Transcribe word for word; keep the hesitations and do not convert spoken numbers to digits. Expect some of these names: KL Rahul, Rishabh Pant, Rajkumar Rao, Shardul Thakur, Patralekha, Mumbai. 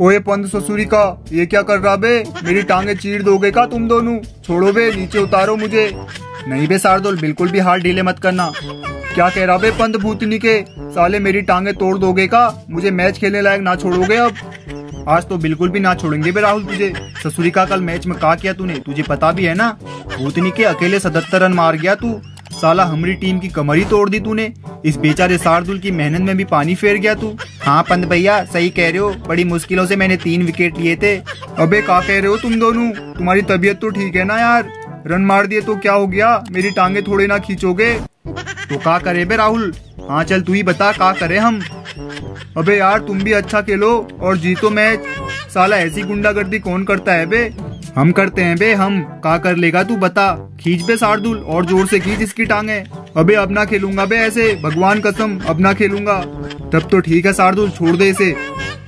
ओए पंद ससुरी का, ये क्या कर रहा बे? मेरी टांगे चीर दोगे का तुम दोनों? छोड़ो बे, नीचे उतारो मुझे। नहीं बे शार्दुल, बिल्कुल भी हाथ ढीले मत करना। क्या कह रहा बे पंद भूतनी के, साले मेरी टांगे तोड़ दोगे का? मुझे मैच खेलने लायक ना छोड़ोगे अब? आज तो बिल्कुल भी ना छोड़ेंगे बे राहुल तुझे। ससुरी का कल मैच में का किया तूने, तुझे पता भी है ना? भूतनी के अकेले सतहत्तर रन मार गया तू। साला हमारी टीम की कमर ही तोड़ दी तूने। इस बेचारे शार्दुल की मेहनत में भी पानी फेर गया तू। हाँ पंत भैया, सही कह रहे हो, बड़ी मुश्किलों से मैंने तीन विकेट लिए थे। अबे क्या कह रहे हो तुम दोनों? तुम्हारी तबीयत तो ठीक है ना यार? रन मार दिए तो क्या हो गया? मेरी टांगे थोड़े ना खींचोगे? तो क्या करे बे राहुल? हाँ चल तू ही बता क्या करे हम। अबे यार तुम भी अच्छा खेलो और जीतो मैच। साला ऐसी गुंडागर्दी कौन करता है बे? हम करते हैं बे हम। का कर लेगा तू बता? खींच बे शार्दुल, और जोर से खींच इसकी टांगे। अबे अब ना खेलूंगा बे ऐसे, भगवान कसम अब ना खेलूंगा। तब तो ठीक है शार्दुल, छोड़ दे इसे।